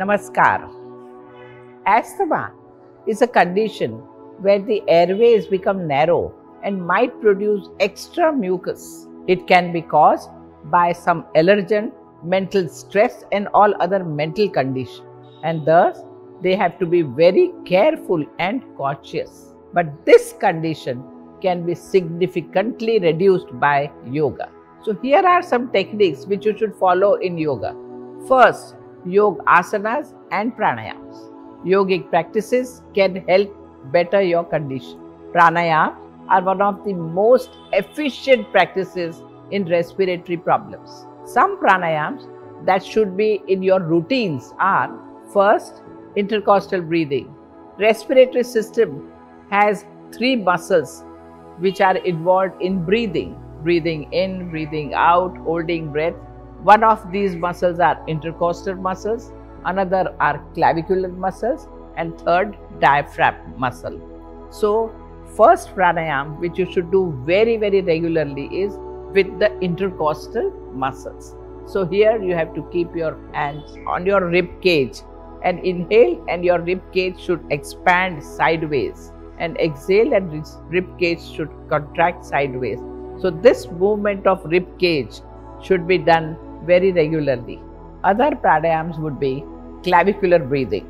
Namaskar. Asthma is a condition where the airways become narrow and might produce extra mucus. It can be caused by some allergen, mental stress and all other mental conditions, and thus they have to be very careful and cautious. But this condition can be significantly reduced by yoga. So here are some techniques which you should follow in yoga. First, yoga asanas and pranayamas. Yogic practices can help better your condition. Pranayama are one of the most efficient practices in respiratory problems. Some pranayams that should be in your routines are: first, intercostal breathing. Respiratory system has three muscles which are involved in breathing. Breathing in, breathing out, holding breath. One of these muscles are intercostal muscles, another are clavicular muscles, and third, diaphragm muscle. So first pranayama which you should do very regularly is with the intercostal muscles. So here you have to keep your hands on your rib cage and inhale, and your rib cage should expand sideways, and exhale and rib cage should contract sideways. So this movement of rib cage should be done very regularly. Other pranayams would be clavicular breathing,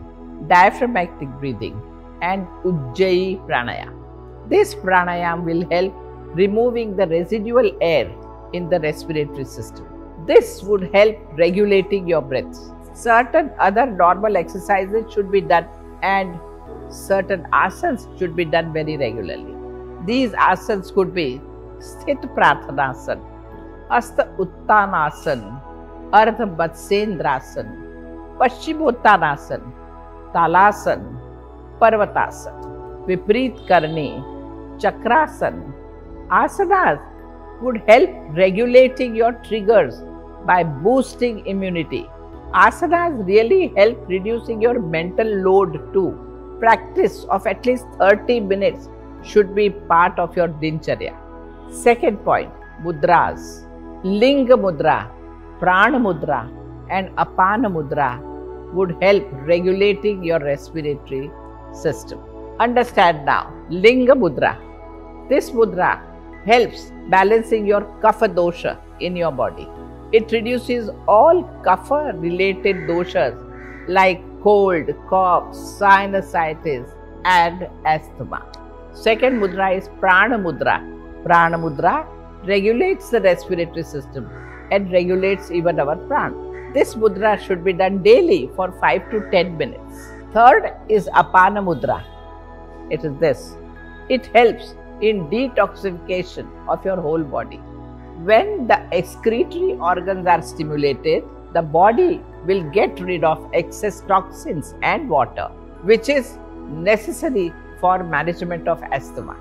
diaphragmatic breathing and ujjayi pranayama. This pranayama will help removing the residual air in the respiratory system. This would help regulating your breaths. Certain other normal exercises should be done and certain asanas should be done very regularly. These asanas could be sthit pratyanaasan, hasta uttanaasan, Ardha Matsyendrasana, Paschimottanasana, तालासन, पर्वतासन, विपरीत करणी, चक्रासन. Asanas would help regulating your triggers by boosting immunity. Asanas really help reducing your mental load too. Practice of at least 30 minutes should be part of your dincharya. Second point, mudras. Linga mudra, prana mudra and apana mudra would help regulating your respiratory system. Understand now, linga mudra. This mudra helps balancing your kapha dosha in your body. It reduces all kapha related doshas like cold, cough, sinusitis and asthma. Second mudra is prana mudra. Prana mudra regulates the respiratory system and regulates even our prana. This mudra should be done daily for 5 to 10 minutes. Third is apana mudra. It is this. It helps in detoxification of your whole body. When the excretory organs are stimulated, the body will get rid of excess toxins and water, which is necessary for management of asthma.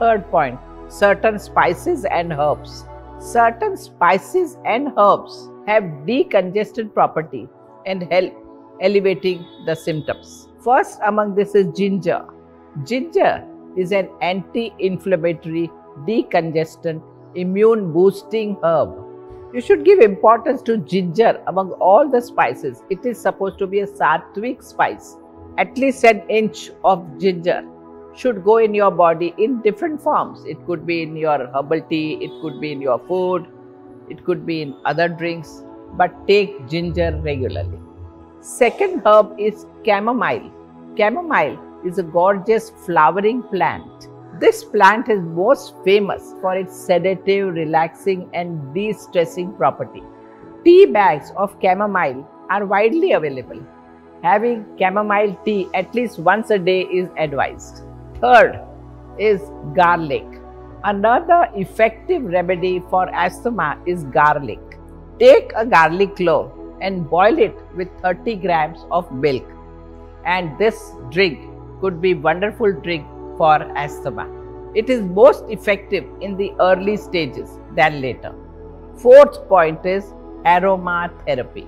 Third point, certain spices and herbs. Certain spices and herbs have decongestant property and help alleviating the symptoms. First among this is ginger. Ginger is an anti-inflammatory, decongestant, immune boosting herb. You should give importance to ginger among all the spices. It is supposed to be a sattvic spice. At least an inch of ginger should go in your body in different forms. It could be in your herbal tea, it could be in your food, it could be in other drinks, but take ginger regularly. Second herb is chamomile. Chamomile is a gorgeous flowering plant. This plant is most famous for its sedative, relaxing and de-stressing property. Tea bags of chamomile are widely available. Having chamomile tea at least once a day is advised. Third is garlic. Another effective remedy for asthma is garlic. Take a garlic clove and boil it with 30 grams of milk. And this drink could be a wonderful drink for asthma. It is most effective in the early stages than later. Fourth point is aromatherapy.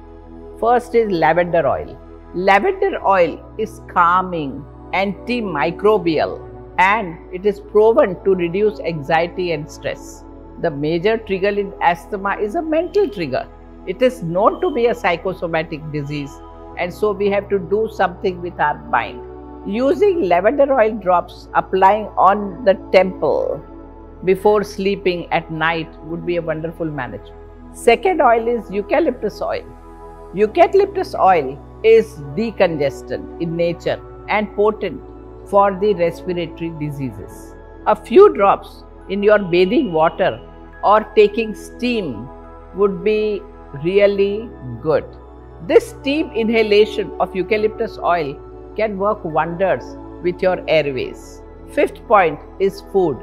First is lavender oil. Lavender oil is calming, antimicrobial, and it is proven to reduce anxiety and stress. The major trigger in asthma is a mental trigger. It is known to be a psychosomatic disease and so we have to do something with our mind. Using lavender oil drops applying on the temple before sleeping at night would be a wonderful management. Second oil is eucalyptus oil. Eucalyptus oil is decongestant in nature and potent for the respiratory diseases. A few drops in your bathing water or taking steam would be really good. This steam inhalation of eucalyptus oil can work wonders with your airways. Fifth point is food.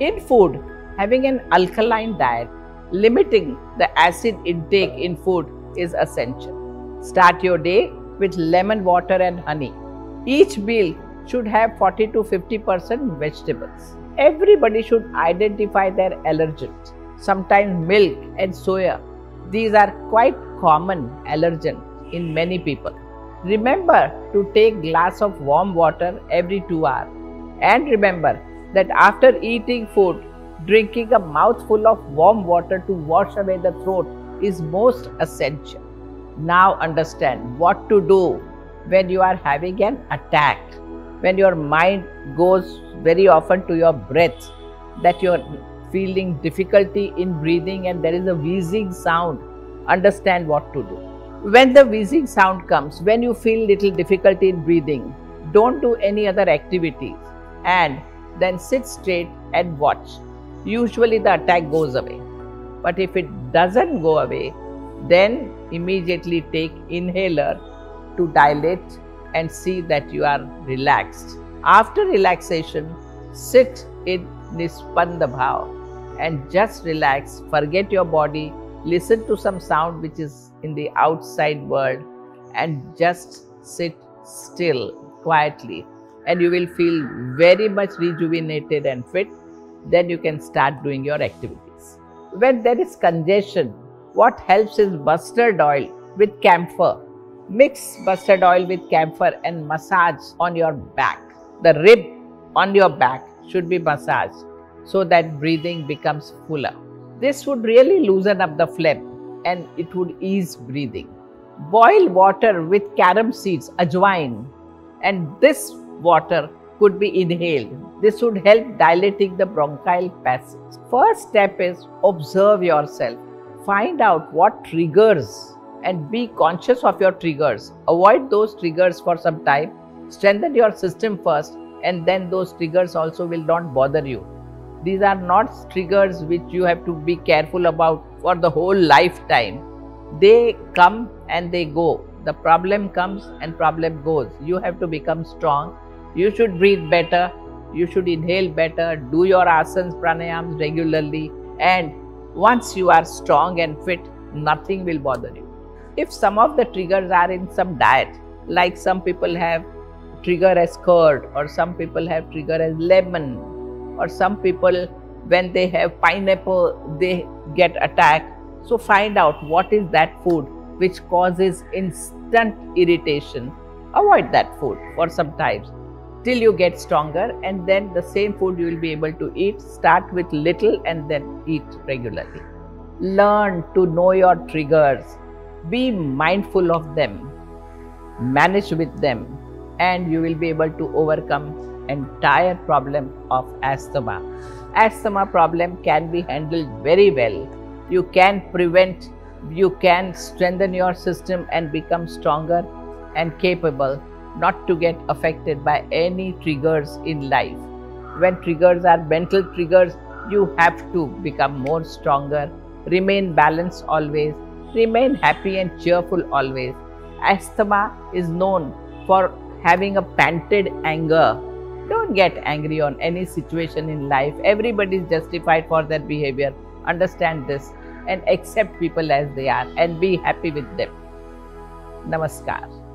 In food, having an alkaline diet, limiting the acid intake in food is essential. Start your day with lemon water and honey. Each meal should have 40 to 50% vegetables. Everybody should identify their allergens. Sometimes milk and soya. These are quite common allergens in many people. Remember to take a glass of warm water every 2 hours. And remember that after eating food, drinking a mouthful of warm water to wash away the throat is most essential. Now understand what to do when you are having an attack, when your mind goes very often to your breath, that you are feeling difficulty in breathing and there is a wheezing sound. Understand what to do. When the wheezing sound comes, when you feel little difficulty in breathing, don't do any other activities and then sit straight and watch. Usually the attack goes away. But if it doesn't go away, then immediately take inhaler to dilate and see that you are relaxed. After relaxation, sit in nispandabhav and just relax, forget your body, listen to some sound which is in the outside world and just sit still quietly and you will feel very much rejuvenated and fit. Then you can start doing your activities. When there is congestion, what helps is mustard oil with camphor. Mix mustard oil with camphor and massage on your back. The rib on your back should be massaged so that breathing becomes fuller. This would really loosen up the phlegm and it would ease breathing. Boil water with carom seeds, ajwain, and this water could be inhaled. This would help dilating the bronchial passage. First step is observe yourself. Find out what triggers and be conscious of your triggers. Avoid those triggers for some time. Strengthen your system first and then those triggers also will not bother you. These are not triggers which you have to be careful about for the whole lifetime. They come and they go. The problem comes and problem goes. You have to become strong. You should breathe better, you should inhale better, do your asanas, pranayams regularly, and once you are strong and fit, nothing will bother you. If some of the triggers are in some diet, like some people have trigger as curd, or some people have trigger as lemon, or some people when they have pineapple, they get attacked. So find out what is that food which causes instant irritation. Avoid that food for some time till you get stronger, and then the same food you will be able to eat. Start with little and then eat regularly. Learn to know your triggers. Be mindful of them. Manage with them and you will be able to overcome entire problem of asthma. Asthma problem can be handled very well. You can prevent, you can strengthen your system and become stronger and capable, not to get affected by any triggers in life. When triggers are mental triggers, you have to become more stronger, remain balanced always, remain happy and cheerful always. Asthma is known for having a panted anger. Don't get angry on any situation in life. Everybody is justified for their behavior. Understand this and accept people as they are and be happy with them. Namaskar.